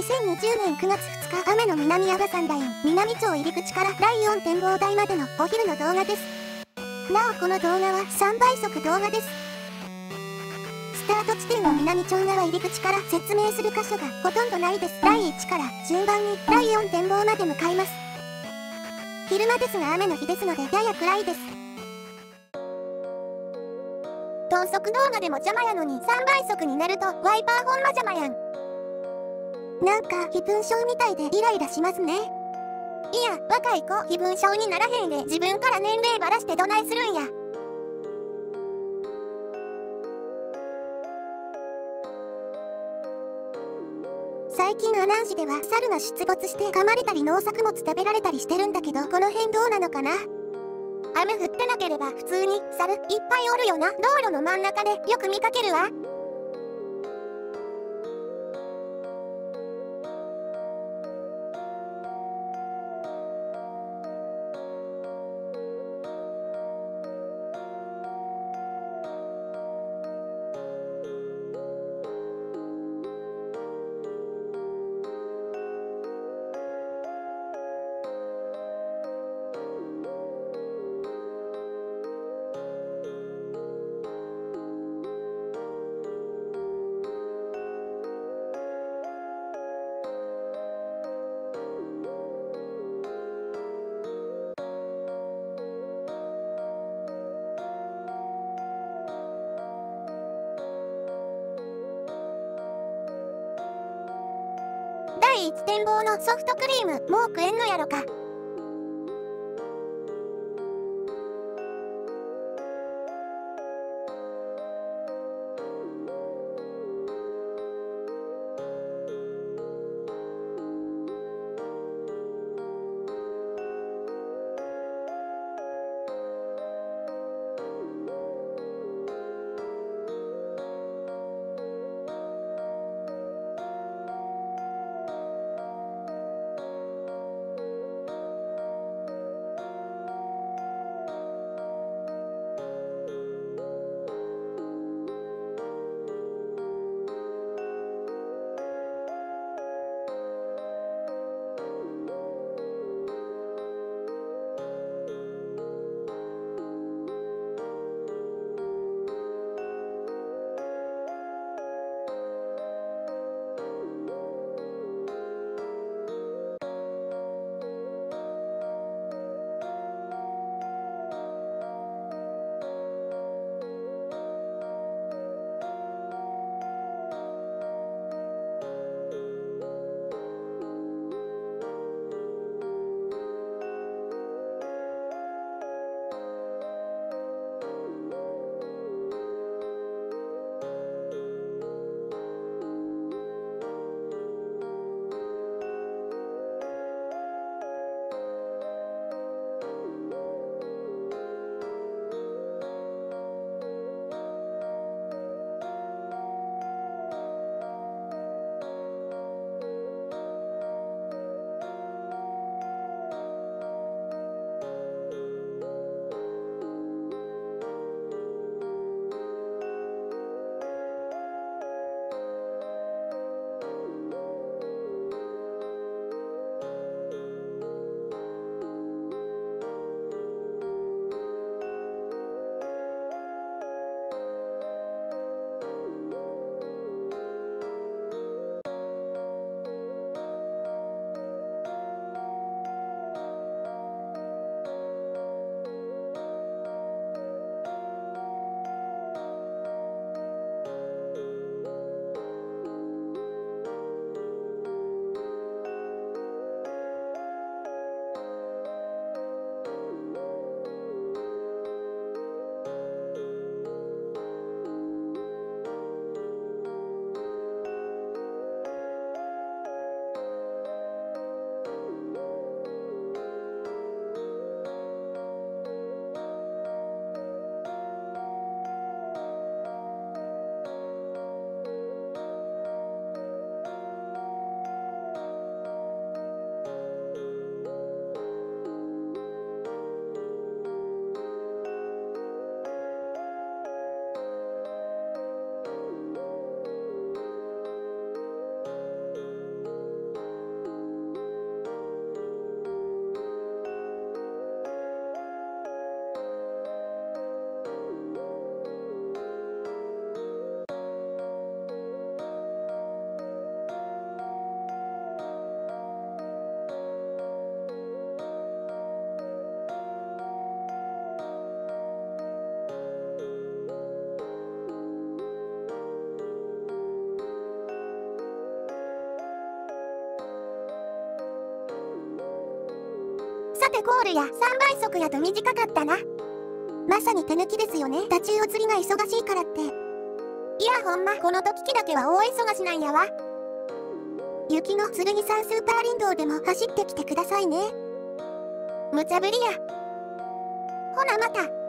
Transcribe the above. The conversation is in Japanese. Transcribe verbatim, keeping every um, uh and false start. にせんにじゅうねんくがつふつか、雨の南阿波三田園南町入り口からだいよん展望台までのお昼の動画です。なおこの動画はさんばいそく動画です。スタート地点の南町側入り口から説明する箇所がほとんどないです。だいいちから順番にだいよん展望まで向かいます。昼間ですが雨の日ですのでやや暗いです。等速動画でも邪魔やのにさんばいそくになるとワイパーほんま邪魔やん。なんか、飛蚊症みたいでイライラしますね。いや、若い子、飛蚊症にならへんで、自分から年齢ばらしてどないするんや。最近阿南市では、猿が出没して噛まれたり農作物食べられたりしてるんだけど、この辺どうなのかな。雨降ってなければ、普通に、猿、いっぱいおるよな。道路の真ん中で、よく見かけるわ。だいいち展望のソフトクリームもう食えんのやろか。縦ゴールやさんばい速やと短かったな。まさに手抜きですよね。太刀魚釣りが忙しいからって。いやほんまこの時期だけは大忙しなんやわ。雪の剣山スーパー林道でも走ってきてくださいね。無茶ぶりや。ほなまた。